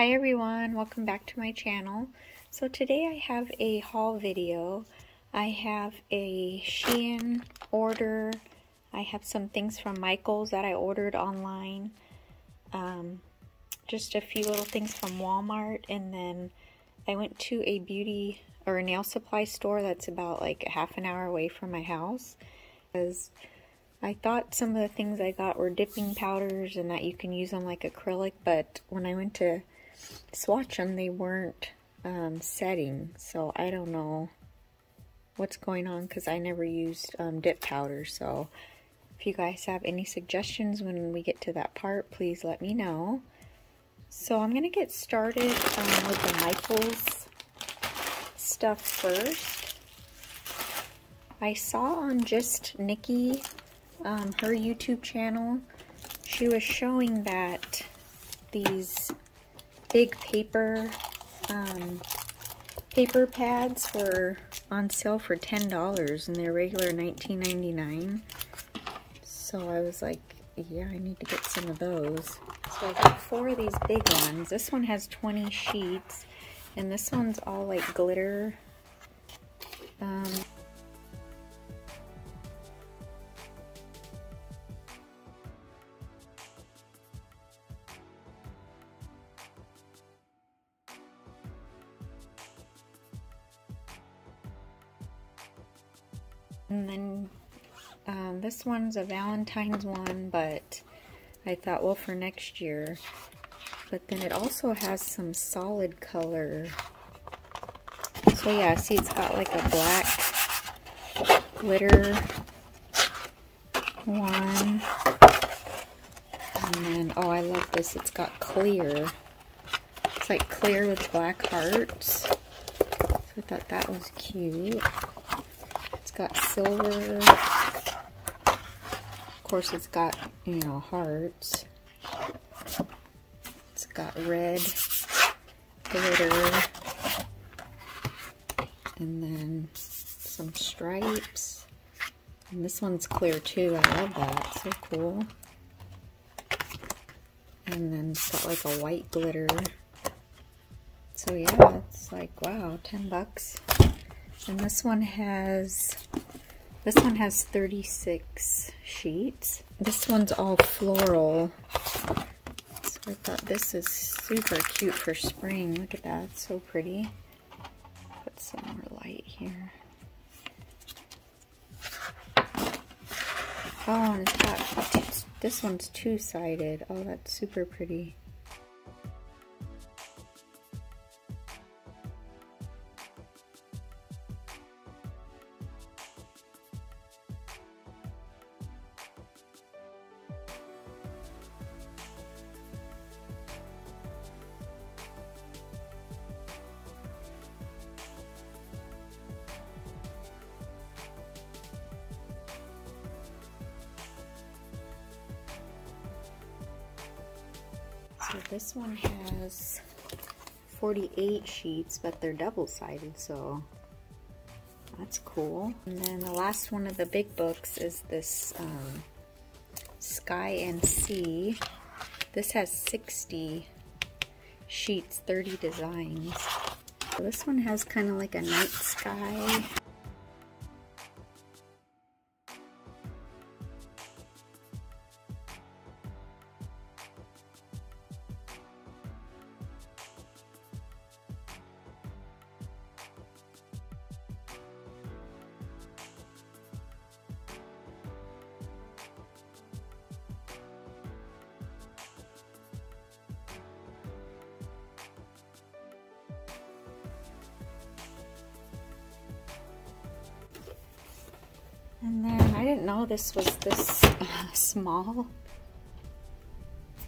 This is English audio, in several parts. Hi everyone, welcome back to my channel. So today I have a haul video. I have a Shein order. I have some things from Michael's that I ordered online. Just a few little things from Walmart, and then I went to a beauty or a nail supply store that's about like a half an hour away from my house, because I thought some of the things I got were dipping powders and that you can use them like acrylic, but when I went to swatch them, they weren't setting, so I don't know what's going on because I never used dip powder. So if you guys have any suggestions when we get to that part, please let me know. So I'm going to get started with the Michael's stuff first. I saw on Just Nikki, her YouTube channel, she was showing that these big paper pads were on sale for $10 and they're regular $19.99. So I was like, yeah, I need to get some of those. So I got four of these big ones. This one has 20 sheets and this one's all like glitter. And then this one's a Valentine's one, but I thought, well, for next year. But then it also has some solid color. So yeah, see, it's got like a black glitter one. And then, oh, I love this. It's got clear. It's like clear with black hearts. So I thought that was cute. Got silver, of course it's got, you know, hearts, it's got red glitter, and then some stripes, and this one's clear too. I love that, so cool. And then it's got like a white glitter. So yeah, it's like, wow, $10. And this one has 36 sheets. This one's all floral. So I thought this is super cute for spring. Look at that, it's so pretty. Put some more light here. Oh, and this one's two-sided. Oh, that's super pretty. So this one has 48 sheets, but they're double-sided, so that's cool. And then the last one of the big books is this Sky and Sea. This has 60 sheets, 30 designs. So this one has kind of like a night sky. And then, I didn't know this was this small.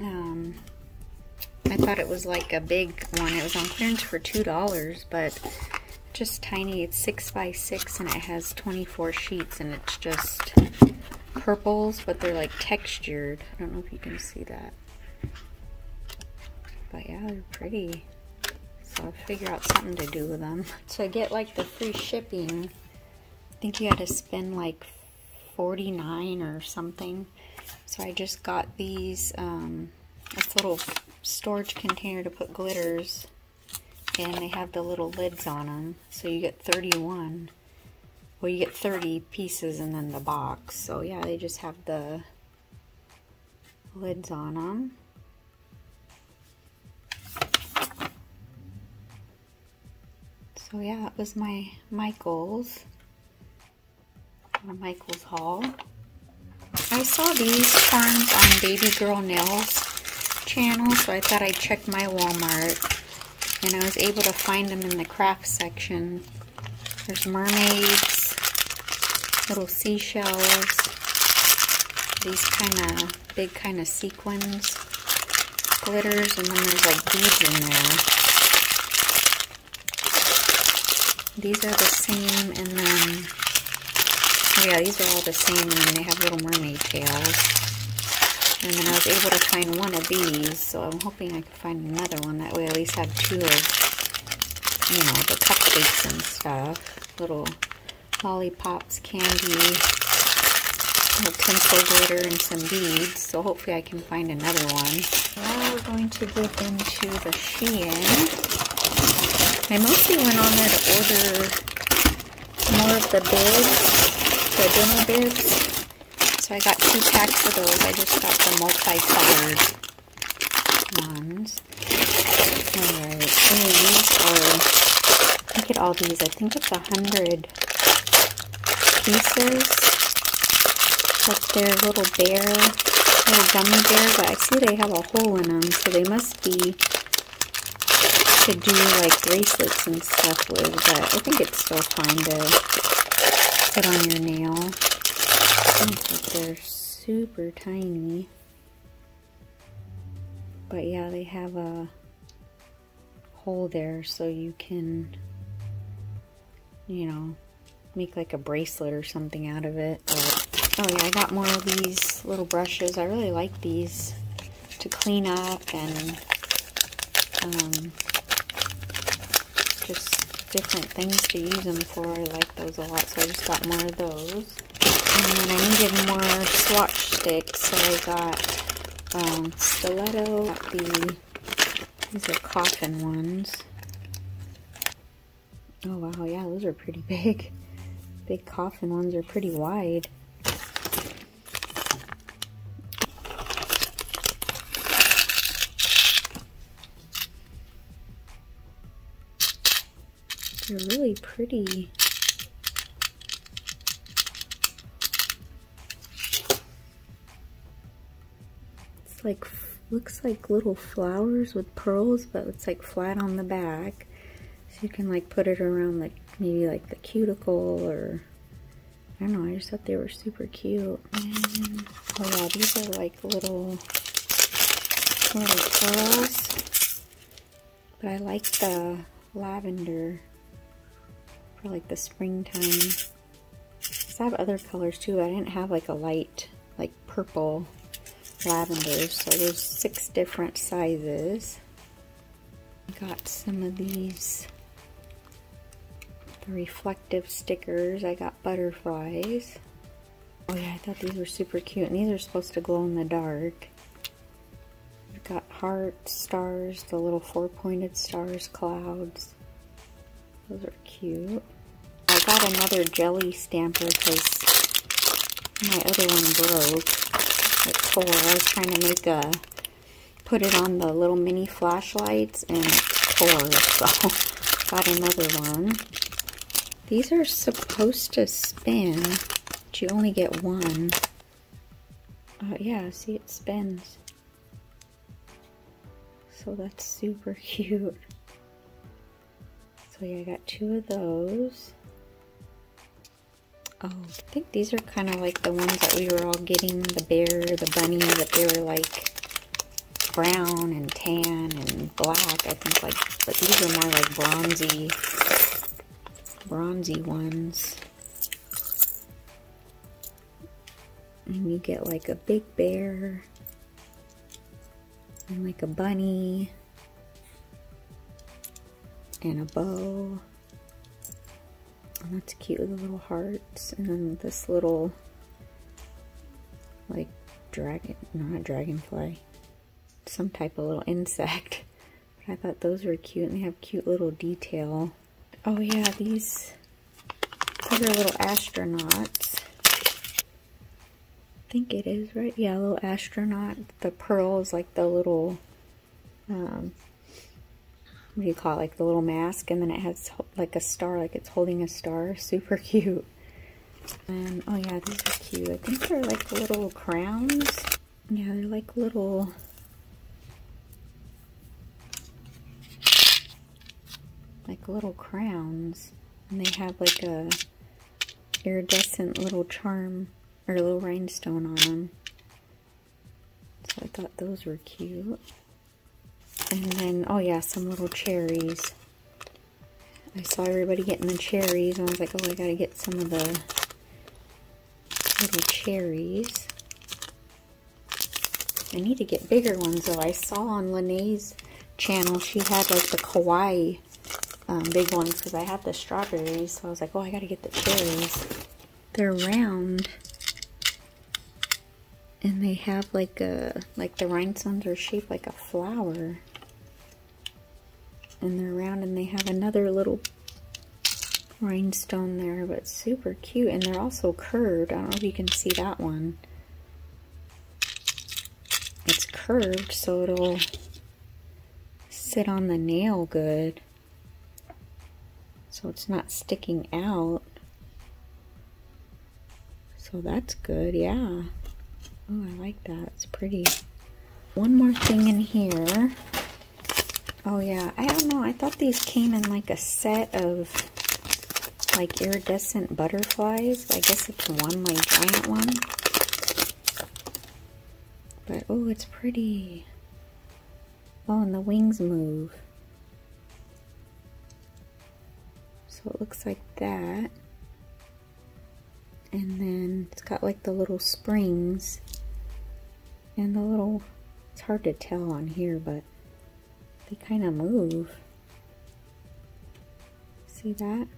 I thought it was like a big one. It was on clearance for $2, but just tiny. It's 6x6 and it has 24 sheets and it's just purples, but they're like textured. I don't know if you can see that. But yeah, they're pretty. So I'll figure out something to do with them. So I get like the free shipping. I think you had to spend like $49 or something. So I just got these this little storage container to put glitters, and they have the little lids on them, so you get 31. Well, you get 30 pieces and then the box. So yeah, they just have the lids on them. So yeah, that was my Michael's. My Michael's haul. I saw these charms on Baby Girl Nails channel, so I thought I'd check my Walmart, and I was able to find them in the craft section. There's mermaids, little seashells, these kind of big kind of sequins, glitters, and then there's like beads in there. These are the same, and then, oh yeah, these are all the same, and then they have little mermaid tails. And then I was able to find one of these, so I'm hoping I can find another one. That way I at least have two of, you know, the cupcakes and stuff. Little lollipops, candy, little pencil glitter, and some beads. So hopefully I can find another one. Now we're going to dip into the Shein. I mostly went on there to order more of the bibs, the dinner bibs. So I got 2 packs of those. I just got the multicolored ones. Alright, these are, look at all these. I think it's 100 pieces. But they're little bear, little gummy bear, but I see they have a hole in them, so they must be to do like bracelets and stuff with, but I think it's still fine to put on your nail. But they're super tiny. But yeah, they have a hole there so you can, you know, make like a bracelet or something out of it. But, oh yeah, I got more of these little brushes. I really like these to clean up and just different things to use them for. I like those a lot, so I just got more of those. And then I needed more swatch sticks, so I got stiletto. Got these are coffin ones. Oh wow, yeah, those are pretty big. Big coffin ones are pretty wide. They're really pretty. Like, looks like little flowers with pearls, but it's like flat on the back, so you can like put it around like maybe like the cuticle, or I don't know, I just thought they were super cute. And, oh yeah, these are like little pearls, but I like the lavender for like the springtime. I have other colors too, but I didn't have like a light like purple lavender, so there's 6 different sizes. I got some of these, the reflective stickers. I got butterflies. Oh yeah, I thought these were super cute, and these are supposed to glow in the dark. I've got hearts, stars, the little 4-pointed stars, clouds. Those are cute. I got another jelly stamper because my other one broke. Cool. I was trying to make a, put it on the little mini flashlights, and it tore, so got another one. These are supposed to spin, but you only get one. Oh yeah, see, it spins. So that's super cute. So yeah, I got 2 of those. Oh, I think these are kind of like the ones that we were all getting, the bear, the bunny, but they were like brown and tan and black, I think, like, but these are more like bronzy ones. And you get like a big bear and like a bunny and a bow. And that's cute with the little hearts, and then this little like dragon, not dragonfly, some type of little insect. But I thought those were cute, and they have cute little detail. Oh yeah, these are little astronauts. I think it is, right? Yeah, a little astronaut. The pearl is like the little, what do you call it? Like the little mask, and then it has like a star, like it's holding a star. Super cute. And oh yeah, these are cute. I think they're like little crowns. Yeah, they're like little, crowns, and they have like a iridescent little charm or a little rhinestone on them. So I thought those were cute. And then, oh yeah, some little cherries. I saw everybody getting the cherries, and I was like, oh, I gotta get some of the little cherries. I need to get bigger ones, though. I saw on Lene's channel, she had like the kawaii big ones, because I had the strawberries, so I was like, oh, I gotta get the cherries. They're round, and they have like a, the rhinestones are shaped like a flower. And they're round, and they have another little rhinestone there, but super cute. And they're also curved. I don't know if you can see that one. It's curved, so it'll sit on the nail good. So it's not sticking out. So that's good, yeah. Oh, I like that. It's pretty. One more thing in here. Oh yeah, I don't know, I thought these came in like a set of like iridescent butterflies. I guess it's one like giant one. But oh, it's pretty. Oh, and the wings move. So it looks like that. And then it's got like the little springs and the little, it's hard to tell on here, but they kind of move. See that?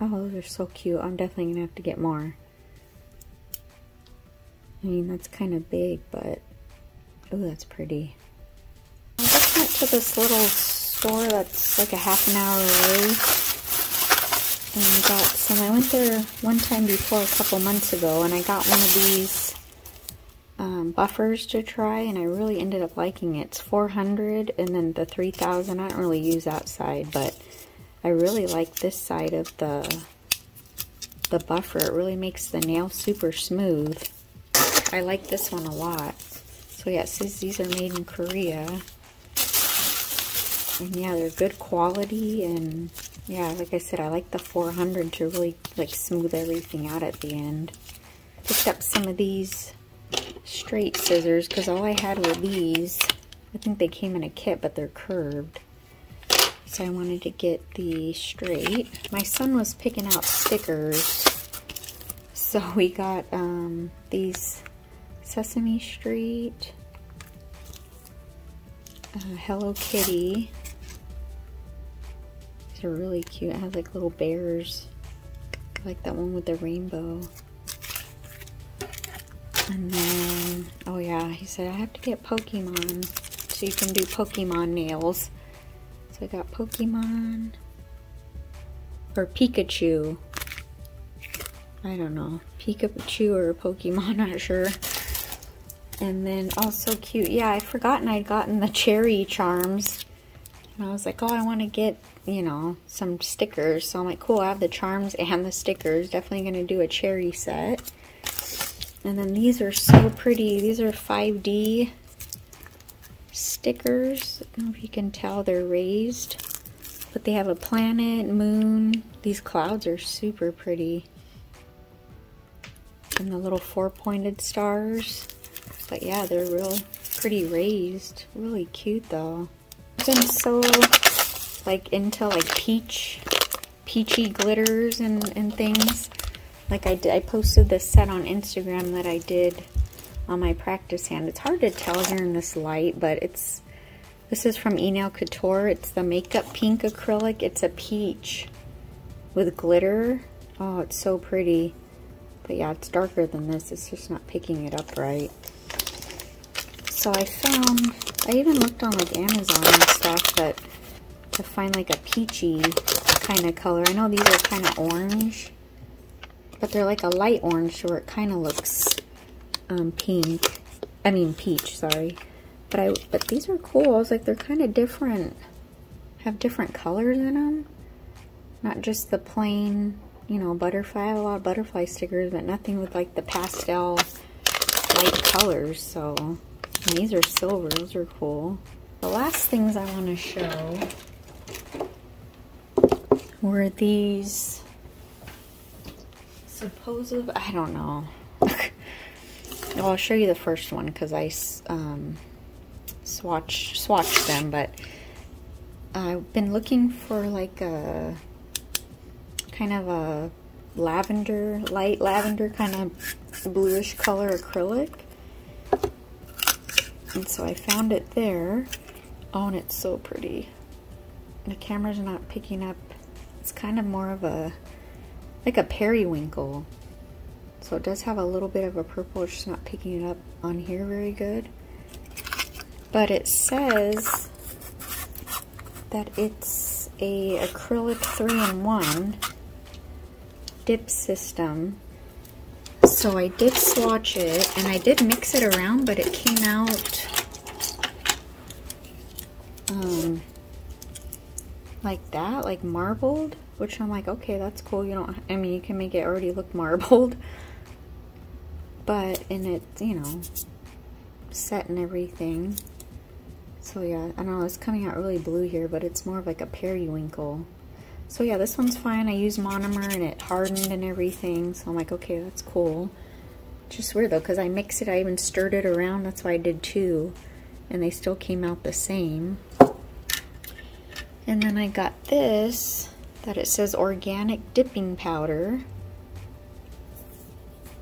Oh, those are so cute. I'm definitely gonna have to get more. I mean, that's kind of big, but oh, that's pretty. I just went to this little store that's like a half an hour away and got some. I went there one time before a couple months ago, and I got one of these buffers to try, and I really ended up liking it. It's 400, and then the 3000 I don't really use outside, but I really like this side of the buffer. It really makes the nail super smooth. I like this one a lot. So yeah, it says these are made in Korea, and yeah, they're good quality. And yeah, like I said, I like the 400 to really like smooth everything out at the end. Picked up some of these straight scissors, because all I had were these. I think they came in a kit, but they're curved, so I wanted to get the straight. My son was picking out stickers, so we got these Sesame Street, Hello Kitty. These are really cute. It has like little bears. I like that one with the rainbow. And then, oh yeah, he said I have to get Pokemon, so you can do Pokemon nails. So I got Pokemon, or Pikachu. I don't know, Pikachu or Pokemon, not sure. And then, oh, so cute. Yeah, I'd forgotten I'd gotten the cherry charms. And I was like, oh, I want to get, you know, some stickers. So I'm like, cool, I have the charms and the stickers. Definitely going to do a cherry set. And then these are so pretty. These are 5D stickers. I don't know if you can tell, they're raised. But they have a planet, moon. These clouds are super pretty. And the little four-pointed stars. But yeah, they're real pretty raised. Really cute, though. I've been so like into like peachy glitters and things. Like I posted this set on Instagram that I did on my practice hand. It's hard to tell here in this light, but it's, this is from E-Nail Couture. It's the Makeup Pink Acrylic. It's a peach with glitter. Oh, it's so pretty. But yeah, it's darker than this. It's just not picking it up right. So I found, I even looked on like Amazon and stuff, but to find like a peachy kind of color. I know these are kind of orange, but they're like a light orange, so it kind of looks pink. I mean peach, sorry. But these are cool. I was like, they're kind of different, have different colors in them. Not just the plain, you know, butterfly. I have a lot of butterfly stickers, but nothing with like the pastel light colors. So, and these are silver. Those are cool. The last things I want to show were these supposed, I don't know. Well, I'll show you the first one because I swatched them, but I've been looking for like a kind of a lavender, light lavender kind of bluish color acrylic, and so I found it there. Oh, and it's so pretty. The camera's not picking up. It's kind of more of a like a periwinkle, so it does have a little bit of a purple. It's just not picking it up on here very good, but it says that it's a acrylic 3-in-1 dip system. So I did swatch it and I did mix it around, but it came out like that, like marbled, which I'm like, okay, that's cool. You don't, I mean, you can make it already look marbled, but and it's, you know, set and everything. So yeah, I don't know, it's coming out really blue here, but it's more of like a periwinkle. So yeah, this one's fine. I used monomer and it hardened and everything, so I'm like, okay, that's cool. Just weird though, because I mixed it, I even stirred it around, that's why I did two, and they still came out the same. And then I got this, that it says organic dipping powder,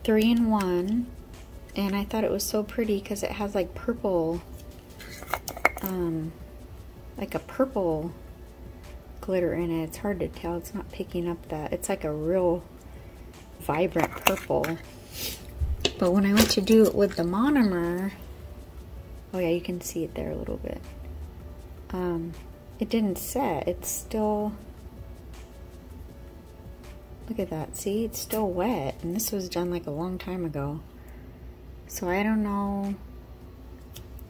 3-in-1, and I thought it was so pretty because it has like purple, like a purple glitter in it. It's hard to tell, it's not picking up that. It's like a real vibrant purple. But when I went to do it with the monomer, oh yeah, you can see it there a little bit. It didn't set, it's still, look at that, see, it's still wet. And this was done like a long time ago. So I don't know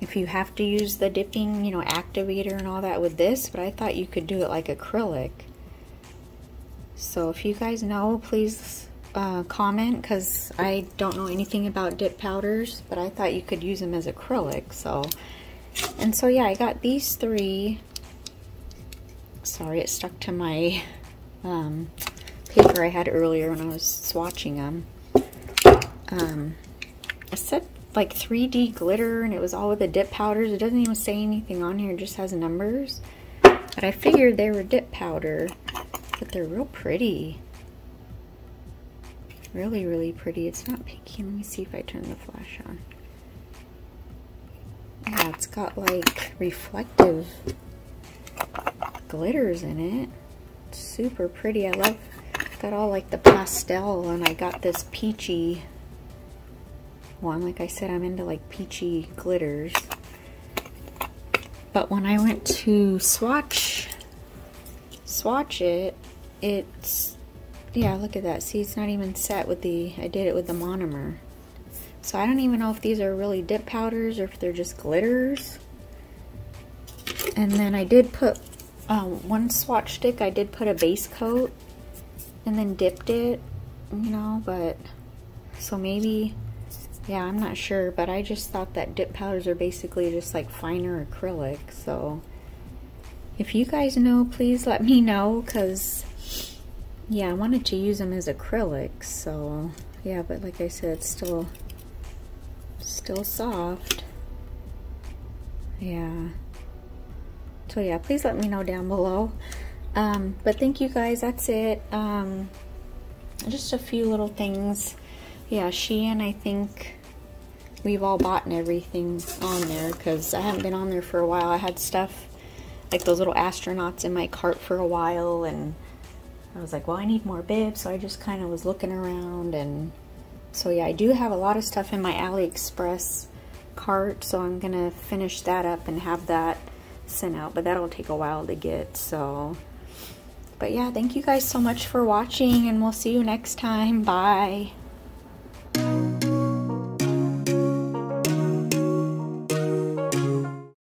if you have to use the dipping, you know, activator and all that with this, but I thought you could do it like acrylic. So if you guys know, please comment, because I don't know anything about dip powders, but I thought you could use them as acrylic. So, and so yeah, I got these three. Sorry, it stuck to my paper I had earlier when I was swatching them. I said like 3D glitter, and it was all with the dip powders. It doesn't even say anything on here, it just has numbers. But I figured they were dip powder, but they're real pretty. Really, really pretty. It's not pinky. Let me see if I turn the flash on. Yeah, it's got like reflective glitters in it. It's super pretty. I love, got all like the pastel, and I got this peachy one. Like I said, I'm into like peachy glitters. But when I went to swatch it, it's, yeah, look at that. See, it's not even set with the, I did it with the monomer. So I don't even know if these are really dip powders or if they're just glitters. And then I did put, one swatch stick, I did put a base coat and then dipped it, you know, but, so maybe, yeah, I'm not sure, but I just thought that dip powders are basically just like finer acrylic. So if you guys know, please let me know, because yeah, I wanted to use them as acrylics. So yeah, but like I said, it's still soft. Yeah. So yeah, please let me know down below. But thank you guys, that's it. Just a few little things. Yeah, Shein, I think we've all bought and everything on there, because I haven't been on there for a while. I had stuff like those little astronauts in my cart for a while, and I was like, well, I need more bibs, so I just kind of was looking around. And so yeah, I do have a lot of stuff in my AliExpress cart, so I'm gonna finish that up and have that sent out, but that'll take a while to get. So but yeah, thank you guys so much for watching, and we'll see you next time. Bye.